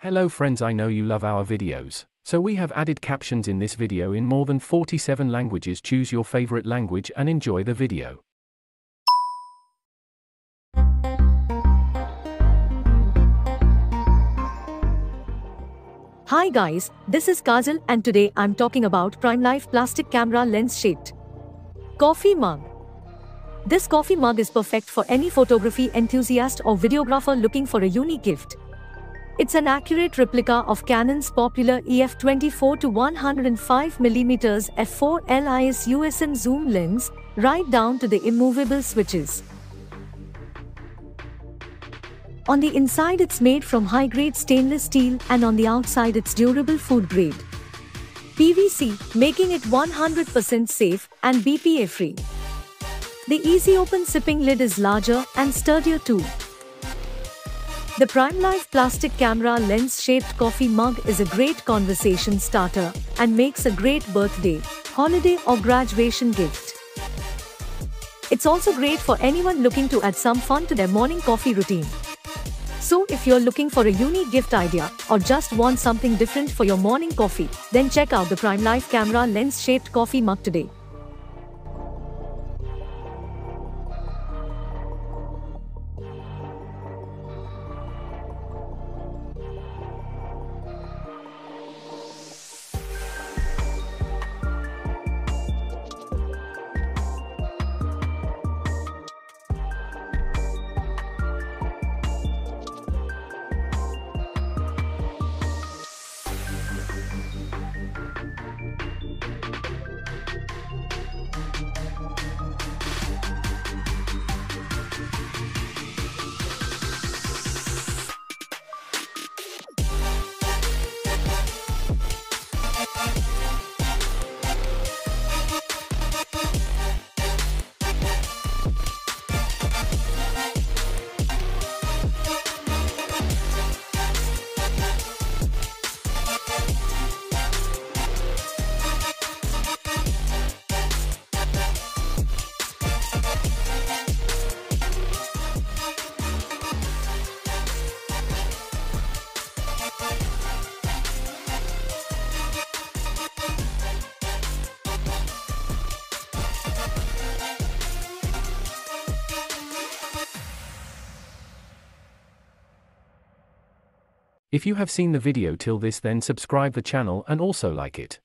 Hello friends, I know you love our videos, so we have added captions in this video in more than 47 languages. Choose your favorite language and enjoy the video. Hi guys, this is Kazal and today I'm talking about PrimeLife plastic camera lens shaped coffee mug. This coffee mug is perfect for any photography enthusiast or videographer looking for a unique gift. It's an accurate replica of Canon's popular EF 24-105mm F4 LIS USM zoom lens, right down to the immovable switches. On the inside it's made from high-grade stainless steel and on the outside it's durable food-grade PVC, making it 100% safe and BPA-free. The easy open sipping lid is larger and sturdier too. The PrimeLife plastic camera lens-shaped coffee mug is a great conversation starter and makes a great birthday, holiday or graduation gift. It's also great for anyone looking to add some fun to their morning coffee routine. So if you're looking for a unique gift idea or just want something different for your morning coffee, then check out the PrimeLife camera lens-shaped coffee mug today. If you have seen the video till this, then subscribe the channel and also like it.